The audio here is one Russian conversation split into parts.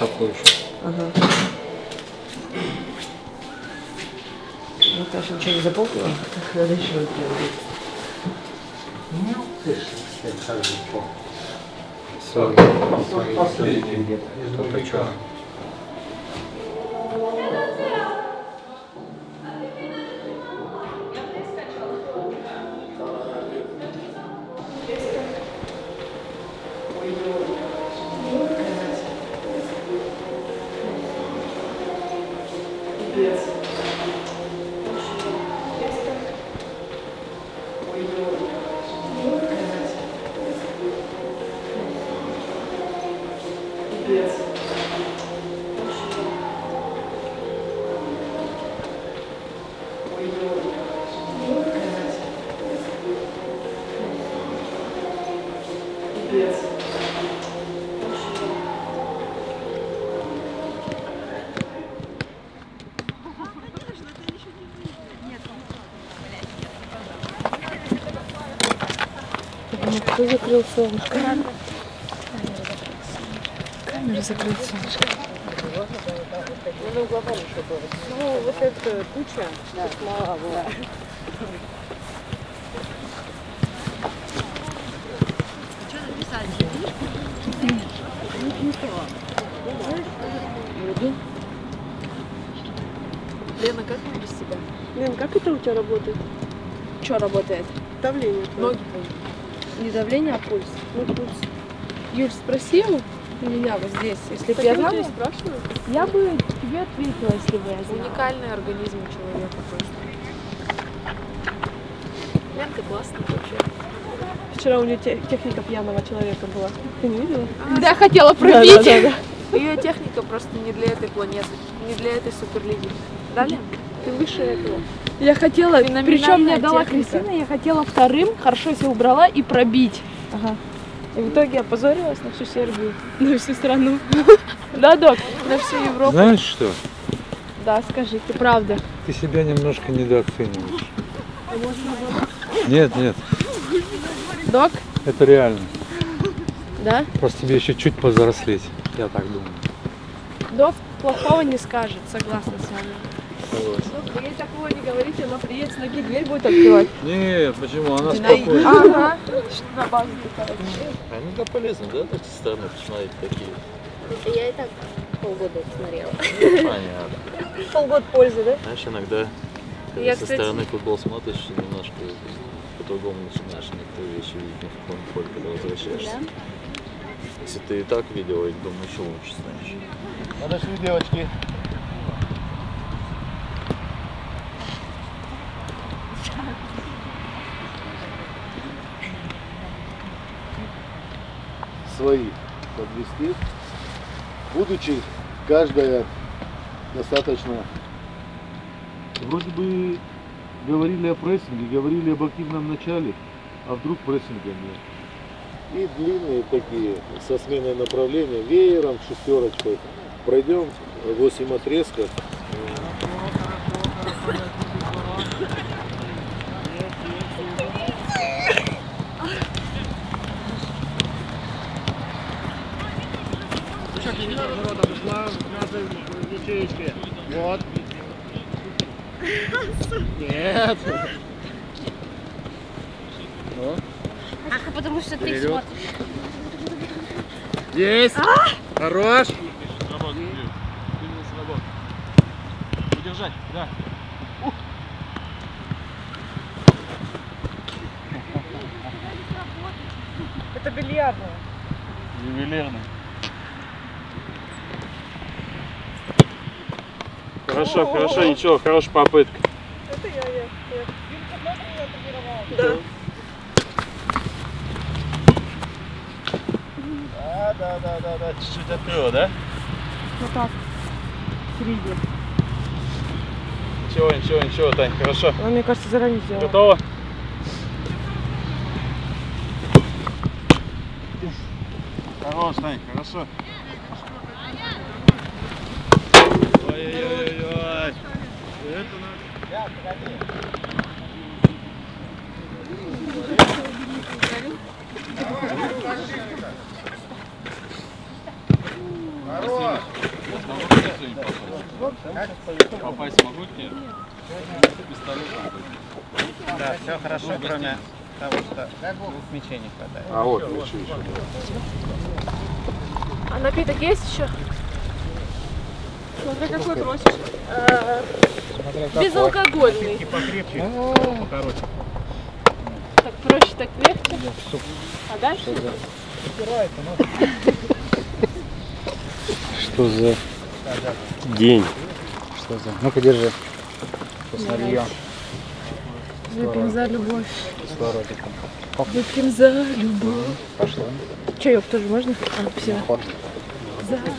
такой еще. Ага. Вот я же ничего не запомнила, так надо еще делать. Ну, ты же, кстати, сам не последний где-то. Кто-то что? Кто закрыл солнышко? Камера закрыла солнышко. Ну, вот эта куча, да, мала была. Что написали? Ничего. Лена, как ты без себя? Лена, как это у тебя работает? Что работает? Давление. Ноги. Не давление, а пульс. Ну, пульс. Юль, спросила у меня вот здесь, если бы я знала, я бы тебе ответила, если бы я знала. Уникальный организм у человека просто. Ленка классная вообще. Вчера у нее техника пьяного человека была. Ты не видела? Да, хотела пробить. Да. Ее техника просто не для этой планеты, не для этой суперлиги. Да, Лен? Ты выше этого. Я хотела, причем мне дала Кристина, я хотела вторым, хорошо себя убрала и пробить. Ага. И в итоге опозорилась на всю Сербию. На всю страну. Да, док? На всю Европу. Знаешь что? Да, скажи, ты правда. Ты себя немножко недооцениваешь. Нет, нет. Док? Это реально. Да? Просто тебе еще чуть повзрослеть, я так думаю. Док плохого не скажет, согласна с вами. Ну, ей такого не говорите, она приедет с ноги, дверь будет открывать. Нет, почему? Она спокойна. Ага. На базу такая. Они-то полезны, да, так со стороны посмотреть такие? Я и так полгода смотрела. Понятно. Полгода пользы, да? Знаешь, иногда, когда со стороны футбол смотришь, немножко по-другому начинаешь некоторые вещи видеть, не в каком поле, когда возвращаешься. Если ты и так видела, я думаю, еще лучше знаешь. Подошли, девочки. Своих подвести, будучи каждая достаточно. Вроде бы говорили о прессинге, говорили об активном начале, а вдруг прессинга нет. И длинные такие, со сменой направления, веером, шестерочкой. Пройдем 8 отрезков. Вот. Нет. Ну. Ах, потому что ты смотришь. Есть. Хорош. Удержать, да. Это бильярдная. Ювелирная. Хорошо, хорошо, ничего, хорошая попытка. Это я. Юлька много меня тренировала. Да. Да, чуть-чуть открыла, да? Ну так, середина. Ничего, Тань, хорошо. Она, мне кажется, заранее сделала. Готово? Хорош, Тань, хорошо. Ой-ой-ой-ой! Это надо... Давай, хорош! Попасть могу к ней? Да, все хорошо, кроме того, что мячей не хватает. А вот мячи еще. А напиток есть еще? Смотри, какой просишь. Безалкогольный. Покрепче, покороче. Так проще, так легче. А дальше? Что за день? Что за? Ну-ка, держи. Посмотри. Выпьем за любовь. Выпьем за любовь. Пошла. Чаек тоже можно? А, все. За любовь.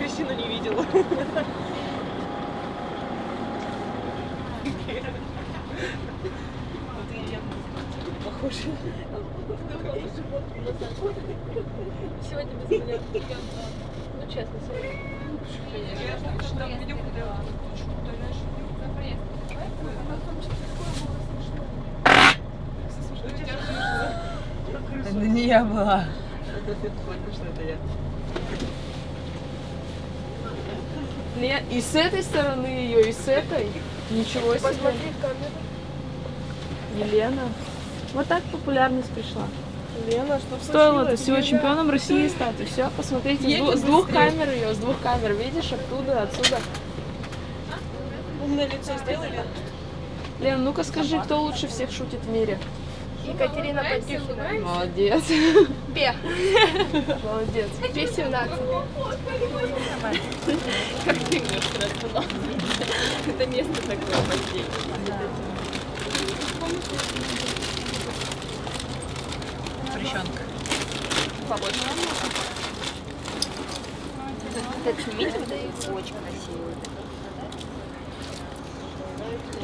Кристину не видела. Похоже. Сегодня без меня. Ну честно, сегодня. Это не я была. Что это я. И с этой стороны ее, и с этой. Ничего себе. Елена. Вот так популярность пришла. Елена, что стоило это всего чемпионом России стать. И все, посмотрите, с двух камер ее, с двух камер. Видишь, оттуда, отсюда. Умное лицо сделали. Лен, ну-ка скажи, кто лучше всех шутит в мире? Екатерина Потюхина. Молодец. Пех. Молодец. Пе-17. Как ты мне вчера. Это место такое воздействие. Запрещенка. Побольше. Кстати, митинг дают очень красивый.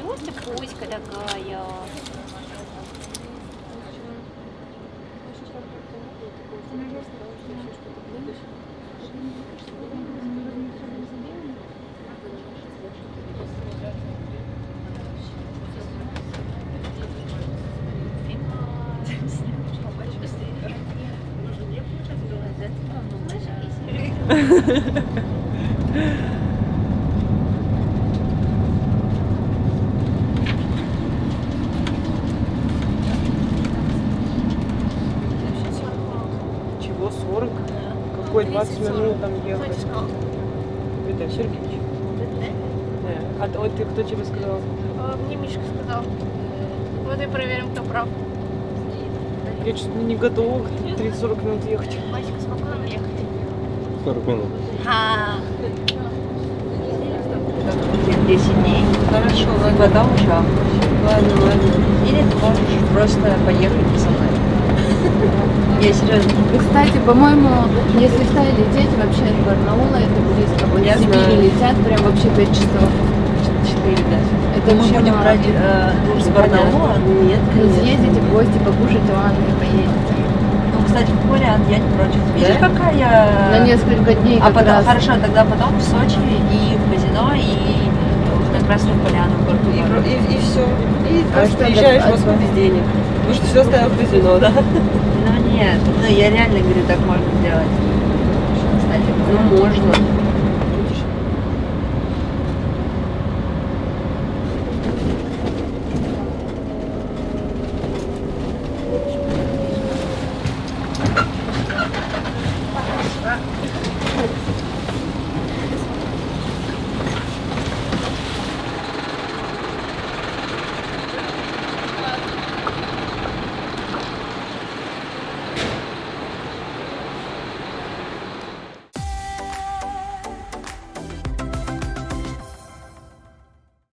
Просто пуська такая. Чего 40? Какой 20 минут там ехать? Это Сергеевич. А ты кто тебе сказал? Мне Мишка сказал. Вот и проверим, кто прав. Я чуть не готова к 30-40 минут ехать. Мальчик, спокойно ехать. 40 минут. А -а -а. 10 дней. Хорошо, ладно. Ладно, ладно. Или ты можешь просто поехать со мной. Я серьезно. Кстати, по-моему, если стали лететь вообще от Барнаула, это близко. Вот я Сибири летят прям вообще 5 часов. 4 даже. Это мы будем брать с Барнаула? Нет, конечно. Съездите в гости, покушать, ладно, и поедете. Кстати, в Куре отъедет против. Видишь, да? Какая я... На несколько дней а потом, раз. Хорошо, тогда потом в Сочи и в казино, и на Красную Поляну, в Порту. И все. И просто приезжаешь в Москву без денег. Потому что все оставил в казино, да? Ну нет, ну я реально говорю, так можно делать. Кстати, ну можно.